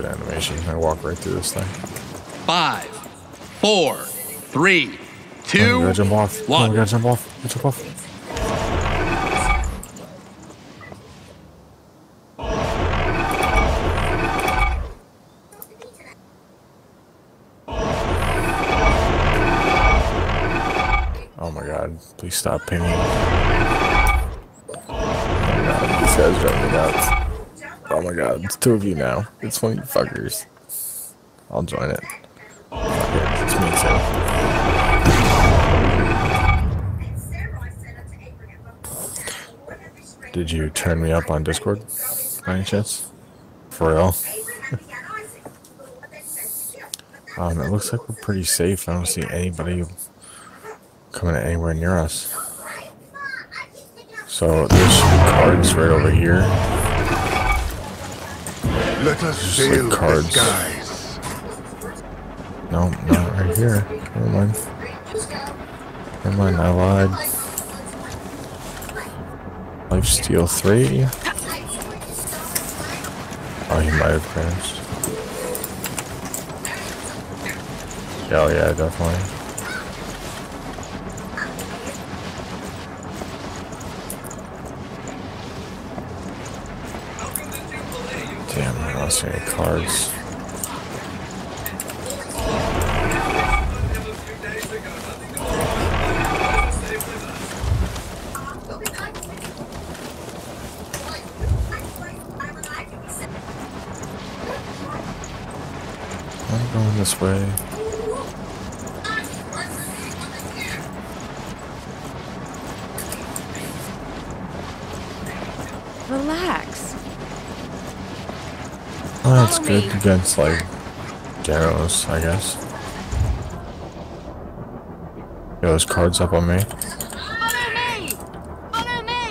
good animation. I walk right through this thing. 5, 4, 3, 2, oh, jump off. 1. Oh, gotta jump off. Jump off. Oh my god, please stop pinning. Oh my god, these guys drive me nuts. Oh my god, it's 2 of you now. It's 1 of you fuckers. I'll join it. Fuck it, it's me too. Did you turn me up on Discord by any chance? For real? It looks like we're pretty safe. I don't see anybody coming anywhere near us. So there's cards right over here. Let us sail the skies. No, not right here. Never mind. Never mind, I lied. Lifesteal 3. Oh, he might have crashed. Oh yeah, definitely. Damn, I lost any cards. I'm going this way. Relax. Oh, that's good against, like, Jarrus, I guess. Yo, those cards up on me. Follow me! Follow me!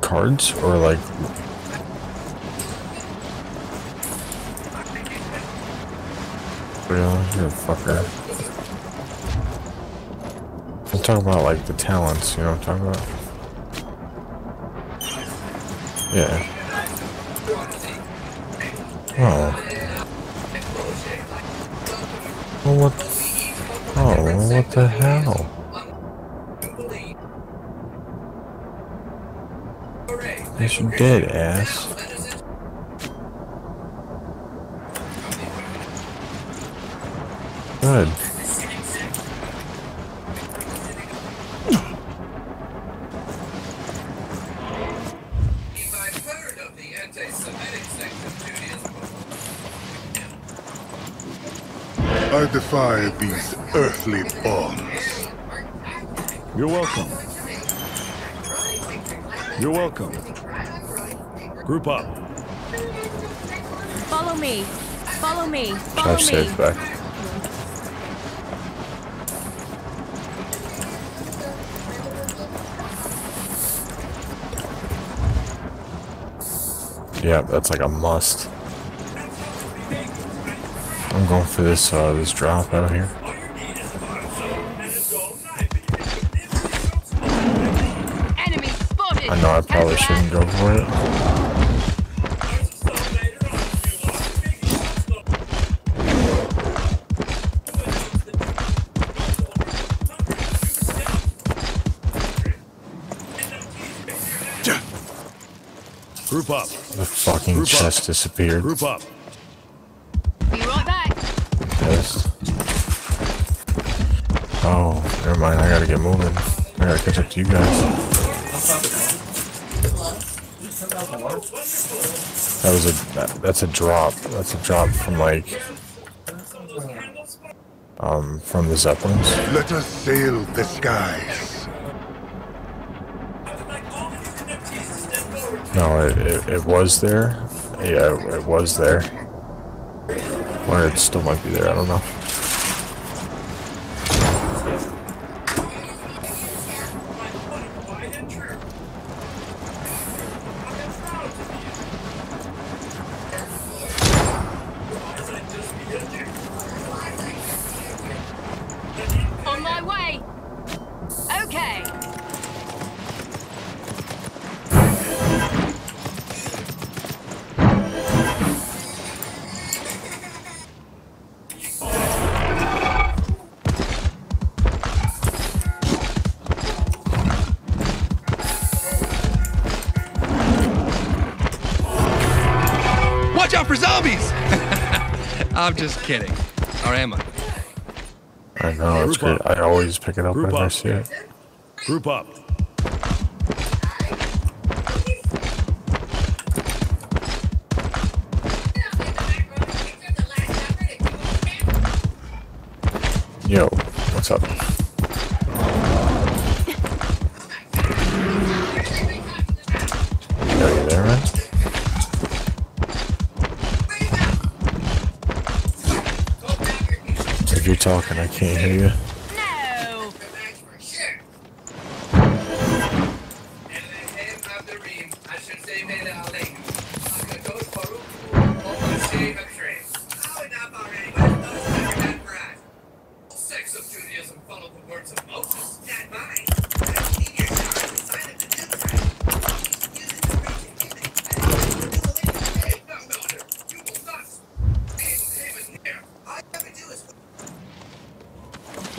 Cards? Or, like... Really? You're a fucker. I'm talking about, like, the talents, you know what I'm talking about? Yeah. Oh. Well, what? Oh, well, what the hell? Yes, you did, ass. Good. I defy these earthly bonds. You're welcome. You're welcome. Group up. Follow me. Follow me. Follow me. Safe back. Yeah, that's like a must. I'm going for this this drop out here. Enemy spotted. I know I probably shouldn't go for it. Group up. The fucking Group chest up. Disappeared. Group up. Oh, never mind. I gotta get moving. I gotta catch up to you guys. That was a that's a drop. That's a drop from like from the Zeppelins. Let us sail the skies. No, it was there. Yeah, it was there. Or it still might be there. I don't know. Watch out for zombies! I'm just kidding. Or am I? I know, it's good. I always pick it up when I see it. Group up. Yo, what's up? Are you there, man? If you're talking, I can't hear you. No.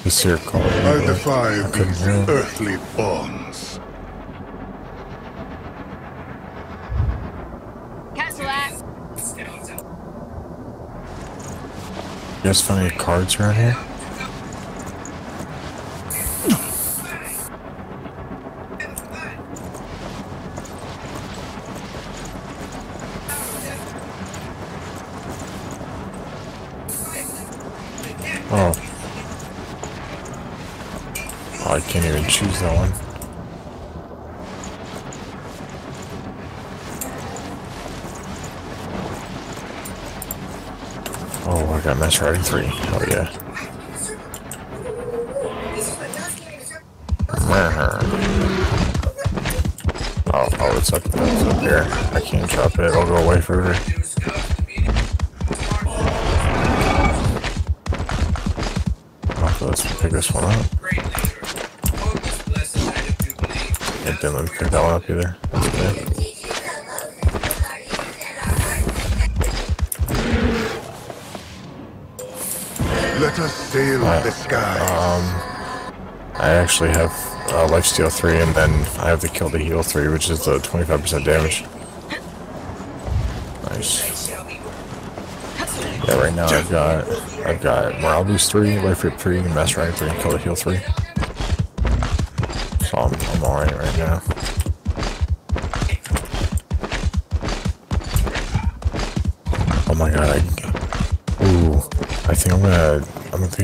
Circle. I defy these earthly bonds. Castle ass. You guys find any cards around here? Can't even choose that one. Oh, I got match riding 3. Oh yeah. Oh, it's up here. I can't drop it. I'll go away further. Let's pick this one up. Didn't pick that one up either. That's okay. Let us sail the sky. I actually have Lifesteal 3, and then I have the Kill to Heal 3, which is the 25% damage. Nice. Yeah, right now I've got Morale Boost 3, Life Rip 3, Master Rank 3, and Kill to Heal 3. I'm alright right now. Oh my god! I think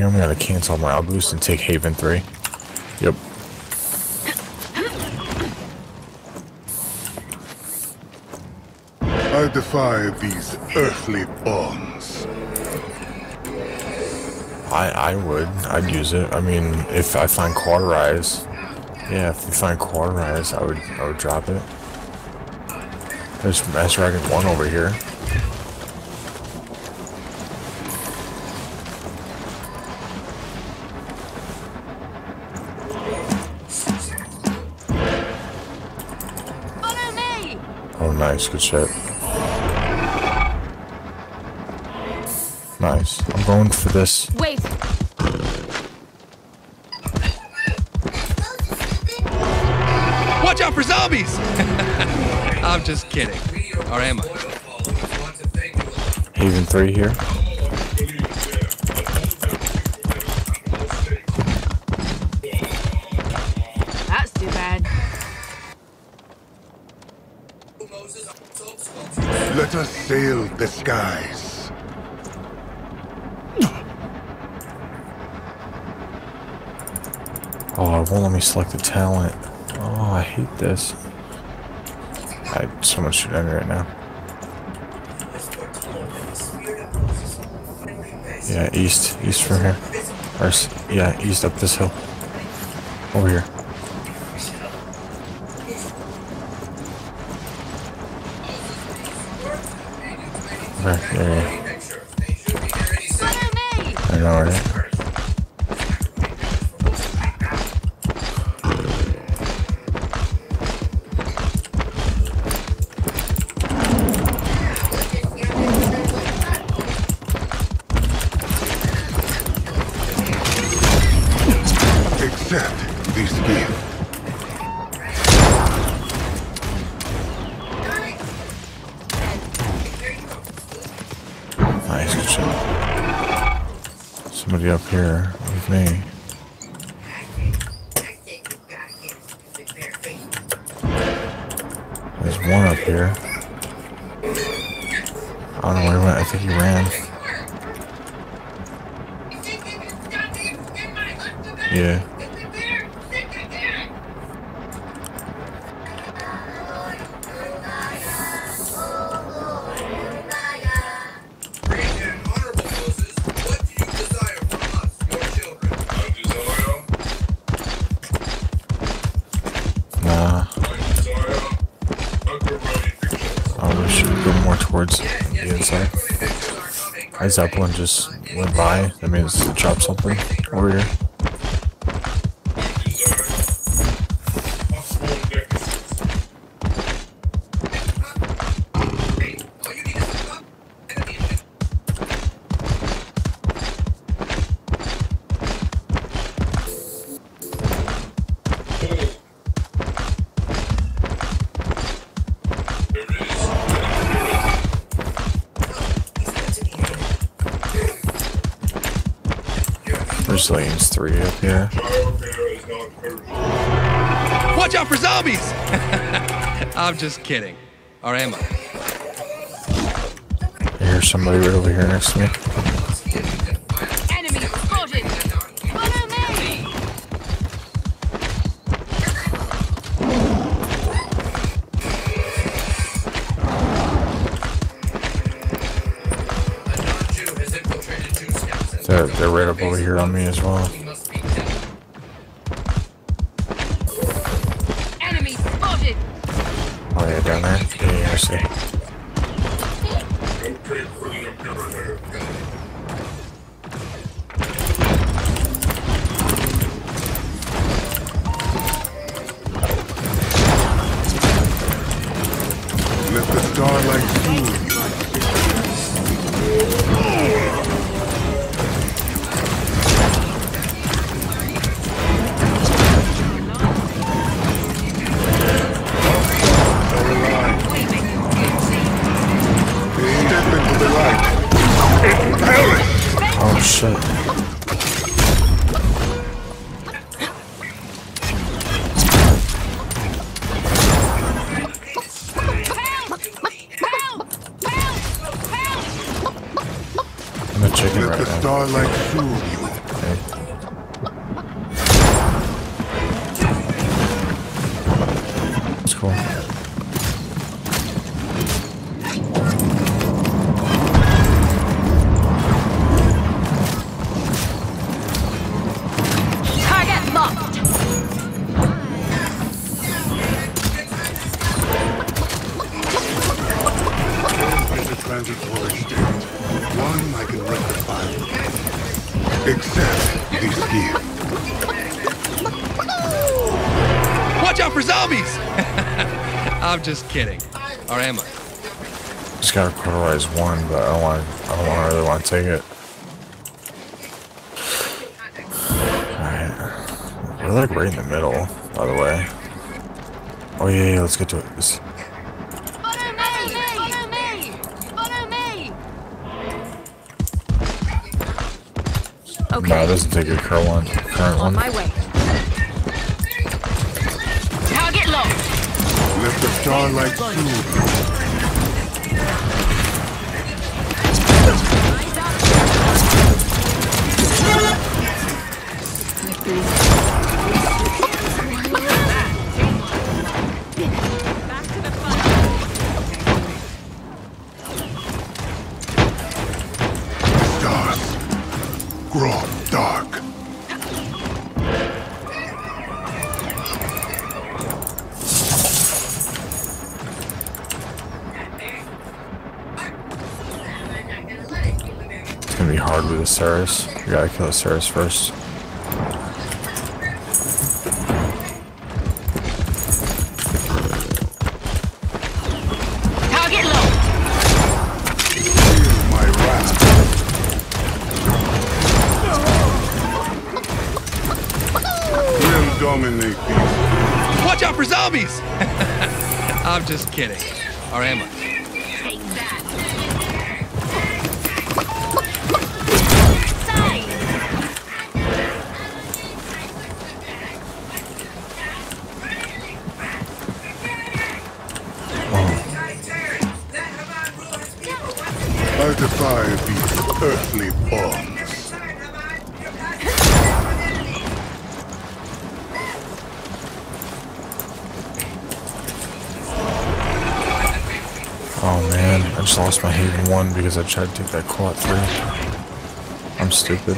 I'm gonna cancel my Morale Boost and take Haven 3. Yep. I defy these earthly bonds. I'd use it. I mean, if I find Cauterize. Yeah, if you find Cauterize, I would drop it. There's Master Dragon 1 over here. Follow me. Oh, nice, good shit. Nice. I'm going for this. Wait. Watch out for zombies! I'm just kidding. Or am I? Haven 3 here. That's too bad. Let us sail the skies. Oh, it won't let me select the talent. Oh, I hate this. I have so much shit on me right now. Yeah, east from here. Or, yeah, east up this hill. Over here. Okay, yeah. I know, right? Nice, good shit. Somebody up here with me. There's one up here. I don't know where he went. I think he ran. Yeah. Zeppelin just went by. That means it dropped something over here. Lanes 3 up here. Watch out for zombies! I'm just kidding. Or am I? I hear somebody right over here next to me. Enemy spotted! Follow me! They're right up over here on me as well. Enemy spotted. Oh yeah, down there. Yeah, I see. Let the starlight through. Oh shit. I'm a chicken right now. Star like food. Okay. I'm just kidding. Or am I? Just gotta cauterize one, but I don't really want to take it. Alright. We're like right in the middle, by the way. Oh yeah, yeah, let's get to it. This Follow me! Okay. No, it doesn't take your current one. On my way. Target locked. Let the starlight through. Stars grow dark. With a Jarrus. You gotta kill a Jarrus first. Target low! Feel my wrath. Grim dominate me. Watch out for zombies! I'm just kidding. Or am I? Take that. Purify these earthly bonds. Oh man, I just lost my Haven 1 because I tried to take that Claw 3. I'm stupid.